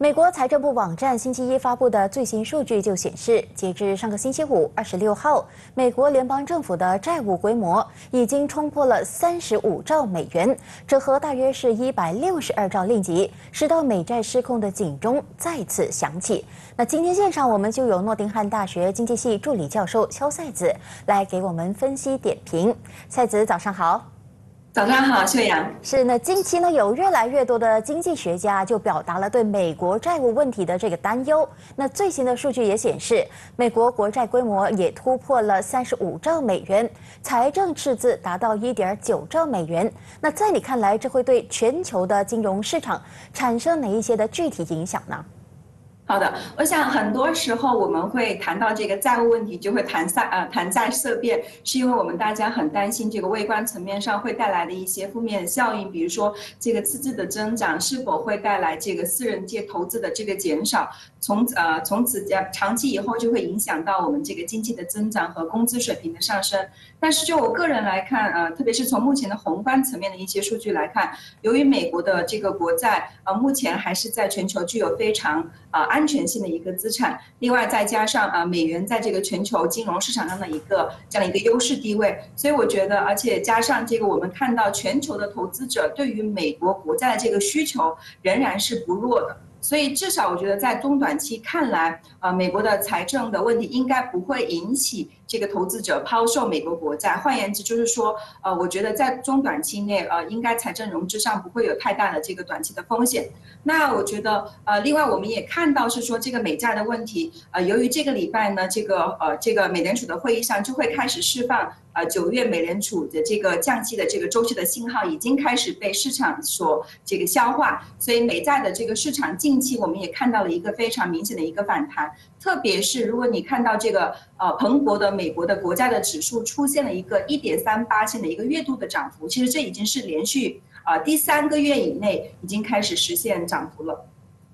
美国财政部网站星期一发布的最新数据就显示，截至上个星期五26号，美国联邦政府的债务规模已经冲破了35兆美元，折合大约是162兆令吉，使到美债失控的警钟再次响起。那今天线上我们就有诺丁汉大学经济系助理教授肖赛子来给我们分析点评。赛子，早上好。 早上好，薛阳。是呢，近期呢有越来越多的经济学家就表达了对美国债务问题的这个担忧。那最新的数据也显示，美国国债规模也突破了35兆美元，财政赤字达到1.9兆美元。那在你看来，这会对全球的金融市场产生哪一些的具体影响呢？ 好的，我想很多时候我们会谈到这个债务问题，就会谈债色变，是因为我们大家很担心这个微观层面上会带来的一些负面效应，比如说这个赤字的增长是否会带来这个私人界投资的这个减少，从此长期以后就会影响到我们这个经济的增长和工资水平的上升。但是就我个人来看，特别是从目前的宏观层面的一些数据来看，由于美国的这个国债目前还是在全球具有非常安全性的一个资产，另外再加上美元在这个全球金融市场上的这样一个优势地位，所以我觉得，而且加上这个我们看到全球的投资者对于美国国债的这个需求仍然是不弱的。 所以，至少我觉得，在中短期看来，美国的财政的问题应该不会引起这个投资者抛售美国国债。换言之，就是说，我觉得在中短期内，应该财政融资上不会有太大的这个短期的风险。那我觉得，另外我们也看到是说，这个美债的问题，由于这个礼拜呢，这个美联储的会议上就会开始释放。 9月美联储的这个降息的这个周期的信号已经开始被市场所这个消化，所以美债的这个市场近期我们也看到了一个非常明显的一个反弹，特别是如果你看到这个彭博的美国的国债的指数出现了一个 1.38% 的一个月度的涨幅，其实这已经是连续第3个月以内已经开始实现涨幅了。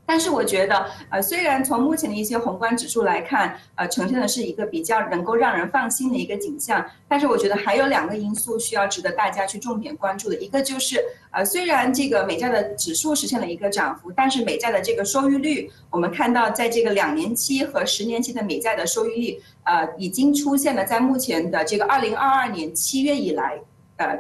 但是我觉得，虽然从目前的一些宏观指数来看，呈现的是一个比较能够让人放心的一个景象，但是我觉得还有2个因素需要值得大家去重点关注的，一个就是，虽然这个美债的指数实现了一个涨幅，但是美债的这个收益率，我们看到在这个2年期和10年期的美债的收益率，已经出现了在目前的这个2022年7月以来。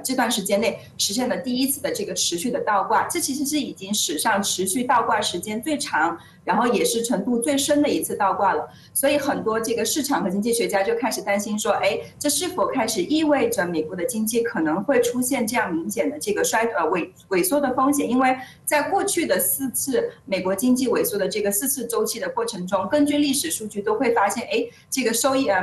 这段时间内实现了第一次的这个持续的倒挂，这其实是已经史上持续倒挂时间最长，然后也是程度最深的一次倒挂了。所以很多这个市场和经济学家就开始担心说，哎，这是否开始意味着美国的经济可能会出现这样明显的这个萎缩的风险？因为在过去的4次美国经济萎缩的这个4次周期的过程中，根据历史数据都会发现，哎，这个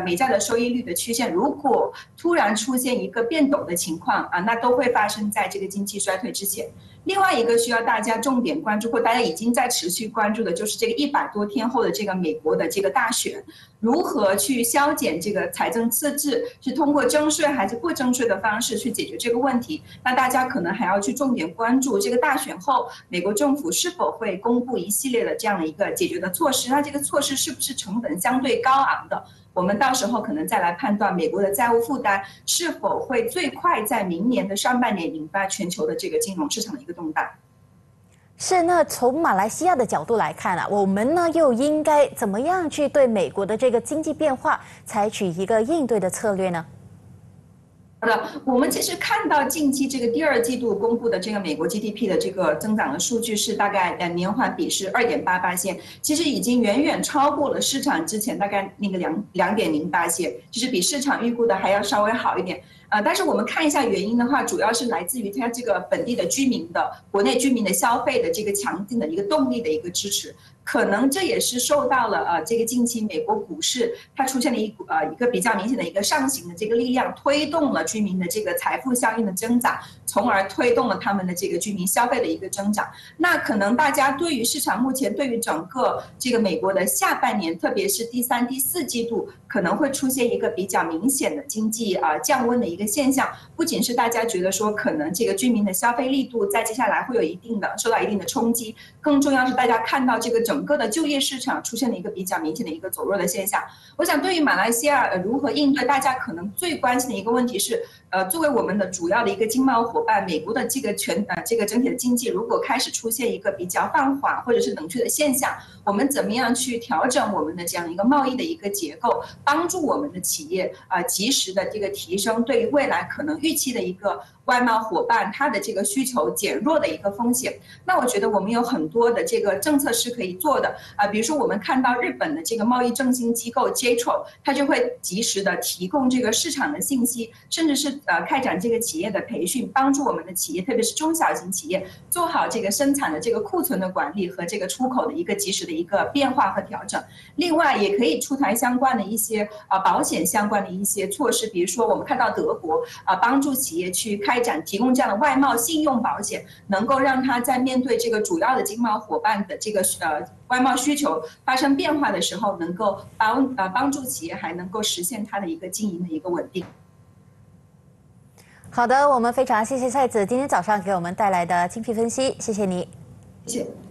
美债的收益率的曲线如果突然出现一个变陡的情况。 那都会发生在这个经济衰退之前。另外一个需要大家重点关注，或大家已经在持续关注的，就是这个100多天后的这个美国的这个大选，如何去削减这个财政赤字，是通过征税还是不征税的方式去解决这个问题？那大家可能还要去重点关注这个大选后，美国政府是否会公布一系列的这样的一个解决的措施？那这个措施是不是成本相对高昂的？ 我们到时候可能再来判断美国的债务负担是否会最快在明年的上半年引发全球的这个金融市场的一个动荡。是，那从马来西亚的角度来看啊，我们呢又应该怎么样去对美国的这个经济变化采取一个应对的策略呢？ 好的，我们其实看到近期这个第2季度公布的这个美国 GDP 的这个增长的数据是大概年环比是 2.8%，其实已经远远超过了市场之前大概那个2.0%，就是比市场预估的还要稍微好一点。 但是我们看一下原因的话，主要是来自于它这个本地的居民的国内居民的消费的这个强劲的一个动力的一个支持，可能这也是受到了这个近期美国股市它出现了一个比较明显的一个上行的这个力量，推动了居民的这个财富效应的增长，从而推动了他们的这个居民消费的一个增长。那可能大家对于市场目前对于整个这个美国的下半年，特别是第3、第4季度可能会出现一个比较明显的经济降温的一个。个现象，不仅是大家觉得说可能这个居民的消费力度在接下来会有一定的受到一定的冲击，更重要是大家看到这个整个的就业市场出现了一个比较明显的一个走弱的现象。我想对于马来西亚如何应对，大家可能最关心的一个问题是，作为我们的主要的一个经贸伙伴，美国的这个整体的经济如果开始出现一个比较放缓或者是冷却的现象，我们怎么样去调整我们的这样一个贸易的一个结构，帮助我们的企业及时的这个提升对于未来可能预期的一个外贸伙伴它的这个需求减弱的一个风险。那我觉得我们有很多的这个政策是可以做的比如说我们看到日本的这个贸易振兴机构 JETRO， 它就会及时的提供这个市场的信息，甚至是开展这个企业的培训，帮助我们的企业，特别是中小型企业做好这个生产的这个库存的管理和这个出口的一个及时的一个变化和调整。另外也可以出台相关的一些保险相关的一些措施，比如说我们看到德国帮助企业去提供这样的外贸信用保险，能够让它在面对这个主要的经贸伙伴的这个外贸需求发生变化的时候，能够帮助企业还能够实现它的一个经营的一个稳定。好的，我们非常谢谢蔡子今天早上给我们带来的精辟分析，谢谢你。谢谢。